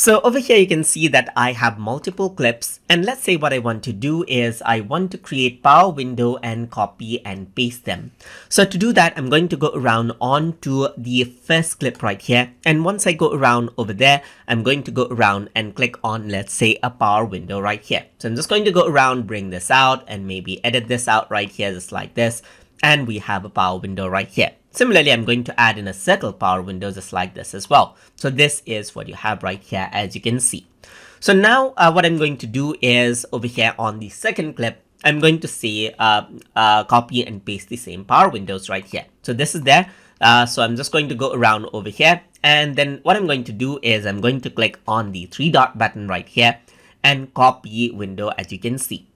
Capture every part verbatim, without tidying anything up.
So over here, you can see that I have multiple clips, and let's say what I want to do is I want to create power window and copy and paste them. So to do that, I'm going to go around onto the first clip right here. And once I go around over there, I'm going to go around and click on, let's say, a power window right here. So I'm just going to go around, bring this out, and maybe edit this out right here, just like this. And we have a power window right here. Similarly, I'm going to add in a circle power window just like this as well. So this is what you have right here, as you can see. So now uh, what I'm going to do is over here on the second clip, I'm going to say uh, uh, copy and paste the same power windows right here. So this is there. Uh, so I'm just going to go around over here. And then what I'm going to do is I'm going to click on the three dot button right here and copy window, as you can see.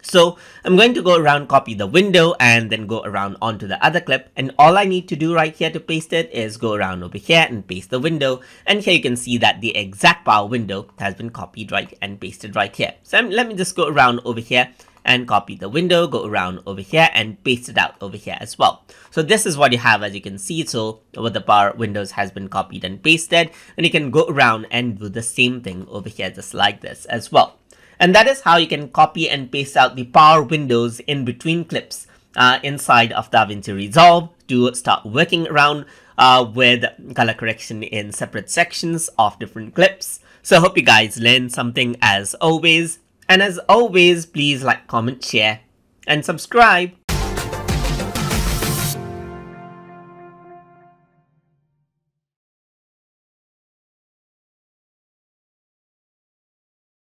So I'm going to go around, copy the window, and then go around onto the other clip. And all I need to do right here to paste it is go around over here and paste the window. And here you can see that the exact power window has been copied right and pasted right here. So I'm, let me just go around over here and copy the window, go around over here and paste it out over here as well. So this is what you have, as you can see. So over the power windows has been copied and pasted, and you can go around and do the same thing over here, just like this as well. And that is how you can copy and paste out the power windows in between clips uh, inside of DaVinci Resolve to start working around uh, with color correction in separate sections of different clips. So I hope you guys learned something, as always. And as always, please like, comment, share, and subscribe.